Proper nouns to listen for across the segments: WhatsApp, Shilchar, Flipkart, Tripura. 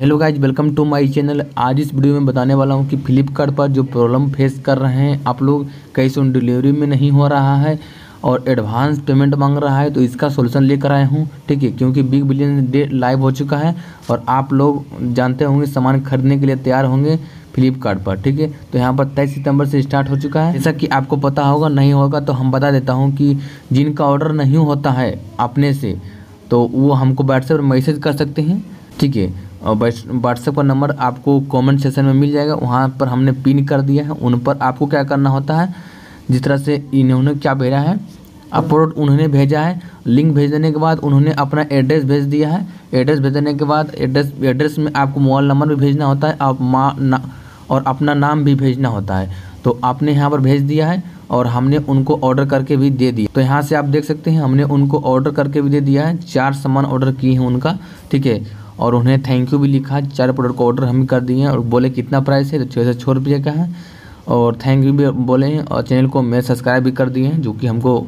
Hello guys welcome to my channel. आज इस video में बताने वाला हूं कि फ्लिपकार्ट पर जो प्रॉब्लम फेस कर रहे हैं आप लोग, कैश ऑन डिलीवरी में नहीं हो रहा है और एडवांस पेमेंट मांग रहा है, तो इसका सोल्यूशन लेकर आया हूं। ठीक है, क्योंकि बिग बिलियन डे लाइव हो चुका है और आप लोग जानते होंगे सामान खरीदने के लिए तैयार होंगे फ्लिपकार्ट पर। ठीक है, तो यहाँ पर 23 सितंबर से स्टार्ट हो चुका है। जैसा कि आपको पता होगा, नहीं होगा तो हम बता देता हूँ कि जिनका ऑर्डर नहीं होता है अपने से तो वो हमको व्हाट्सएप पर मैसेज कर सकते हैं। ठीक है, और व्हाट्सएप का नंबर आपको कमेंट सेक्शन में मिल जाएगा, वहाँ पर हमने पिन कर दिया है। उन पर आपको क्या करना होता है, जिस तरह से इन्होंने क्या भेजा है, आप प्रोडक्ट उन्होंने भेजा है, लिंक भेज देने के बाद उन्होंने अपना एड्रेस भेज दिया है। एड्रेस भेजने के बाद एड्रेस में आपको मोबाइल नंबर भी भेजना होता है, आप और अपना नाम भी भेजना होता है। तो आपने यहाँ पर भेज दिया है और हमने उनको ऑर्डर करके भी दे दिया। तो यहाँ से आप देख सकते हैं, हमने उनको ऑर्डर करके भी दे दिया है। 4 सामान ऑर्डर किए हैं उनका। ठीक है, और उन्हें थैंक यू भी लिखा। 4 प्रोडक्ट का ऑर्डर हम कर दिए हैं और बोले कितना प्राइस है, तो 606 रुपये का है, और थैंक यू भी बोले हैं और चैनल को मैं सब्सक्राइब भी कर दिए हैं, जो कि हमको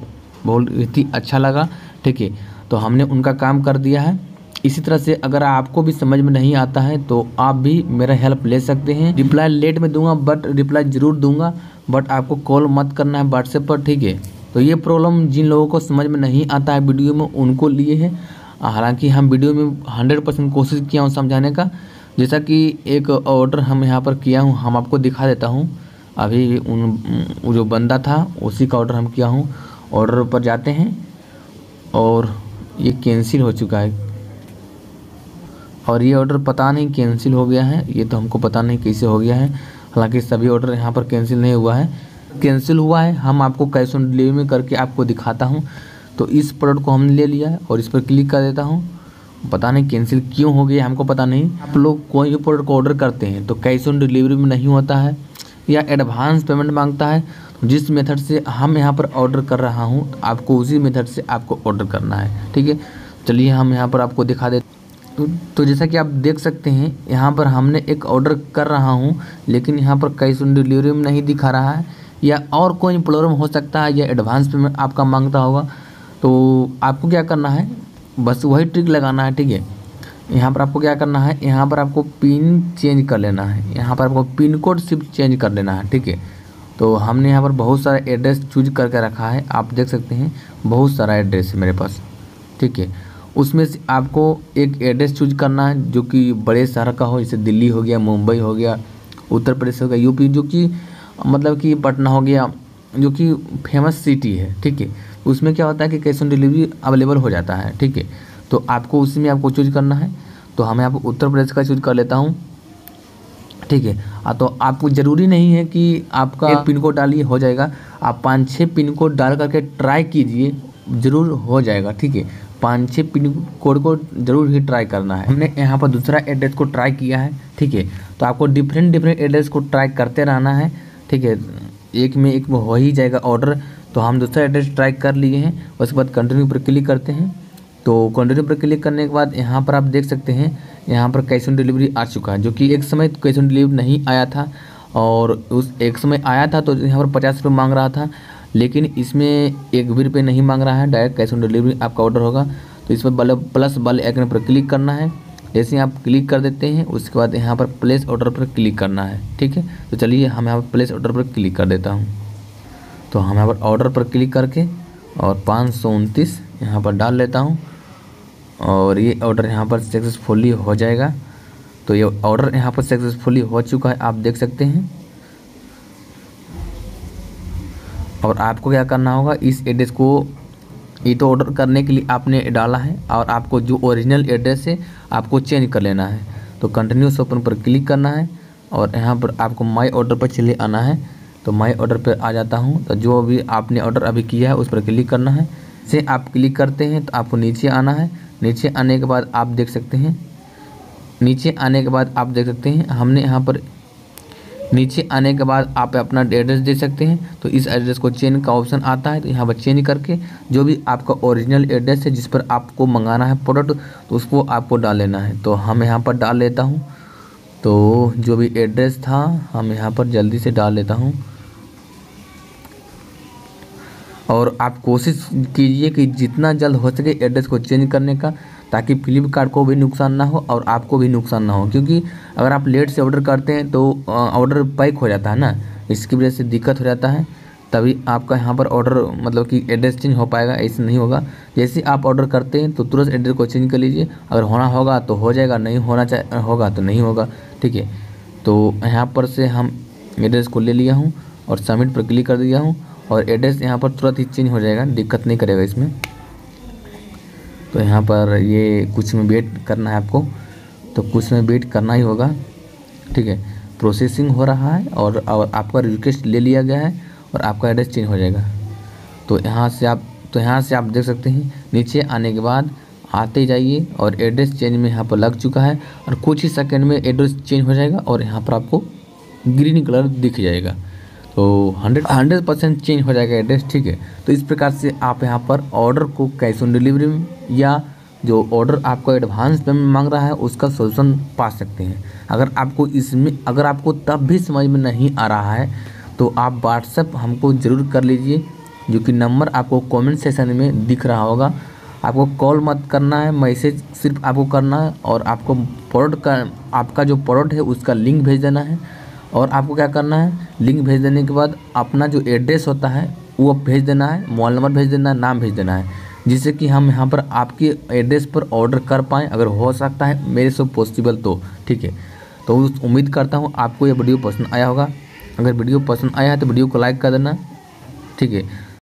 बहुत ही अच्छा लगा। ठीक है, तो हमने उनका काम कर दिया है। इसी तरह से अगर आपको भी समझ में नहीं आता है तो आप भी मेरा हेल्प ले सकते हैं। रिप्लाई लेट में दूंगा, बट रिप्लाई ज़रूर दूंगा, बट आपको कॉल मत करना है व्हाट्सएप पर। ठीक है, तो ये प्रॉब्लम जिन लोगों को समझ में नहीं आता है वीडियो में, उनको लिए है। हालांकि हम वीडियो में 100% कोशिश किया हूँ समझाने का। जैसा कि एक ऑर्डर हम यहाँ पर किया हूँ, हम आपको दिखा देता हूँ। अभी उन जो बंदा था उसी का ऑर्डर हम किया हूँ। ऑर्डर पर जाते हैं और ये कैंसिल हो चुका है, और ये ऑर्डर पता नहीं कैंसिल हो गया है, ये तो हमको पता नहीं कैसे हो गया है। हालांकि सभी ऑर्डर यहाँ पर कैंसिल नहीं हुआ है, कैंसिल हुआ है हम आपको कैश ऑन डिलीवरी में करके आपको दिखाता हूँ। तो इस प्रोडक्ट को हमने ले लिया है और इस पर क्लिक कर देता हूँ। पता नहीं कैंसिल क्यों हो गया, हमको पता नहीं। आप लोग कोई भी प्रोडक्ट को ऑर्डर करते हैं तो कैश ऑन डिलीवरी में नहीं होता है या एडवांस पेमेंट मांगता है। जिस मेथड से हम यहाँ पर ऑर्डर कर रहा हूँ, आपको उसी मेथड से आपको ऑर्डर करना है। ठीक है, चलिए हम यहाँ पर आपको दिखा देते। तो जैसा कि आप देख सकते हैं, यहाँ पर हमने एक ऑर्डर कर रहा हूँ, लेकिन यहाँ पर कैश ऑन डिलीवरी में नहीं दिखा रहा है, या और कोई प्रॉब्लम हो सकता है, या एडवांस पेमेंट आपका मांगता होगा। तो आपको क्या करना है, बस वही ट्रिक लगाना है। ठीक है, यहाँ पर आपको क्या करना है, यहाँ पर आपको पिन चेंज कर लेना है, यहाँ पर आपको पिन कोड सिर्फ चेंज कर लेना है। ठीक है, तो हमने यहाँ पर बहुत सारा एड्रेस चूज करके रखा है, आप देख सकते हैं बहुत सारा एड्रेस है मेरे पास। ठीक है, उसमें से आपको एक एड्रेस चूज करना है जो कि बड़े शहर का हो, जैसे दिल्ली हो गया, मुंबई हो गया, उत्तर प्रदेश हो गया, यूपी, जो कि मतलब कि पटना हो गया, जो कि फेमस सिटी है। ठीक है, उसमें क्या होता है कि कैश ऑन डिलीवरी अवेलेबल हो जाता है। ठीक है, तो आपको उसी में आपको चूज करना है। तो हमें आप उत्तर प्रदेश का चूज कर लेता हूँ। ठीक है, तो आपको ज़रूरी नहीं है कि आपका पिन कोड डालिए हो जाएगा, आप 5-6 पिन कोड डाल करके ट्राई कीजिए, ज़रूर हो जाएगा। ठीक है, 5-6 पिन कोड को ज़रूर ही ट्राई करना है। हमने यहाँ पर दूसरा एड्रेस को ट्राई किया है। ठीक है, तो आपको डिफरेंट एड्रेस को ट्राई करते रहना है। ठीक है, एक में हो ही जाएगा ऑर्डर। तो हम दूसरा एड्रेस ट्राई कर लिए हैं, उसके बाद कंटिन्यू पर क्लिक करते हैं। तो कंटिन्यू पर क्लिक करने के बाद यहाँ पर आप देख सकते हैं, यहाँ पर कैश ऑन डिलीवरी आ चुका है, जो कि एक समय कैश ऑन डिलीवरी नहीं आया था, और उस एक समय आया था तो यहाँ पर 50 रुपये मांग रहा था, लेकिन इसमें 1 भी रुपये नहीं मांग रहा है, डायरेक्ट कैश ऑन डिलीवरी आपका ऑर्डर होगा। तो इस पर प्लस वाले आइकन पर क्लिक करना है। जैसे आप क्लिक कर देते हैं, उसके बाद यहाँ पर प्लेस ऑर्डर पर क्लिक करना है। ठीक है, तो चलिए हम यहाँ पर प्लेस ऑर्डर पर क्लिक कर देता हूँ। तो हम यहाँ पर ऑर्डर पर क्लिक करके और 529 यहाँ पर डाल लेता हूँ, और ये ऑर्डर यहाँ पर सक्सेसफुली हो जाएगा। तो ये ऑर्डर यहाँ पर सक्सेसफुली हो चुका है, आप देख सकते हैं। और आपको क्या करना होगा, इस एड्रेस को, ये तो ऑर्डर करने के लिए आपने डाला है, और आपको जो ओरिजिनल एड्रेस है आपको चेंज कर लेना है। तो कंटिन्यू ओपन पर क्लिक करना है, और यहाँ पर आपको माई ऑर्डर पर चले आना है। तो माई ऑर्डर पर आ जाता हूँ। तो जो भी आपने ऑर्डर अभी किया है उस पर क्लिक करना है। से आप क्लिक करते हैं तो आपको नीचे आना है। नीचे आने के बाद आप देख सकते हैं, हमने यहाँ पर नीचे आने के बाद आप अपना एड्रेस दे सकते हैं। तो इस एड्रेस को चेंज का ऑप्शन आता है, तो यहाँ पर चेंज करके जो भी आपका ओरिजिनल एड्रेस है जिस पर आपको मंगाना है प्रोडक्ट, तो उसको आपको डाल लेना है। तो हम यहाँ पर डाल लेता हूँ। तो जो भी एड्रेस था हम यहाँ पर जल्दी से डाल लेता हूँ। और आप कोशिश कीजिए कि जितना जल्द हो सके एड्रेस को चेंज करने का। ताकि फ्लिपकार्ट को भी नुकसान ना हो और आपको भी नुकसान ना हो, क्योंकि अगर आप लेट से ऑर्डर करते हैं तो ऑर्डर पैक हो जाता है ना, इसकी वजह से दिक्कत हो जाता है। तभी आपका यहाँ पर ऑर्डर मतलब कि एड्रेस चेंज हो पाएगा, ऐसे नहीं होगा। जैसे आप ऑर्डर करते हैं तो तुरंत एड्रेस को चेंज कर लीजिए, अगर होना होगा तो हो जाएगा, नहीं होना होगा तो नहीं होगा, ठीक है। तो यहाँ पर से हम एड्रेस को ले लिया हूँ और सबमिट पर क्लिक कर दिया हूँ और एड्रेस यहाँ पर तुरंत ही चेंज हो जाएगा, दिक्कत नहीं करेगा इसमें। तो यहाँ पर ये कुछ में वेट करना है आपको, तो कुछ में वेट करना ही होगा, ठीक है। प्रोसेसिंग हो रहा है और आपका रिक्वेस्ट ले लिया गया है और आपका एड्रेस चेंज हो जाएगा। तो यहाँ से आप देख सकते हैं, नीचे आने के बाद आते जाइए और एड्रेस चेंज में यहाँ पर लग चुका है और कुछ ही सेकंड में एड्रेस चेंज हो जाएगा और यहाँ पर आपको ग्रीन कलर दिख जाएगा। तो 100% चेंज हो जाएगा एड्रेस, ठीक है। तो इस प्रकार से आप यहाँ पर ऑर्डर को कैश ऑन डिलीवरी में या जो ऑर्डर आपका एडवांस पेमेंट मांग रहा है उसका सोल्यूशन पा सकते हैं। अगर आपको तब भी समझ में नहीं आ रहा है तो आप व्हाट्सएप हमको ज़रूर कर लीजिए, जो कि नंबर आपको कमेंट सेशन में दिख रहा होगा। आपको कॉल मत करना है, मैसेज सिर्फ आपको करना है और आपको प्रोडक्ट का आपका जो प्रोडक्ट है उसका लिंक भेज देना है। और आपको क्या करना है, लिंक भेज देने के बाद अपना जो एड्रेस होता है वो भेज देना है, मोबाइल नंबर भेज देना है, नाम भेज देना है, जिससे कि हम यहाँ पर आपके एड्रेस पर ऑर्डर कर पाएँ, अगर हो सकता है मेरे से पॉसिबल तो, ठीक है। तो उम्मीद करता हूँ आपको ये वीडियो पसंद आया होगा। अगर वीडियो पसंद आया है तो वीडियो को लाइक कर देना, ठीक है।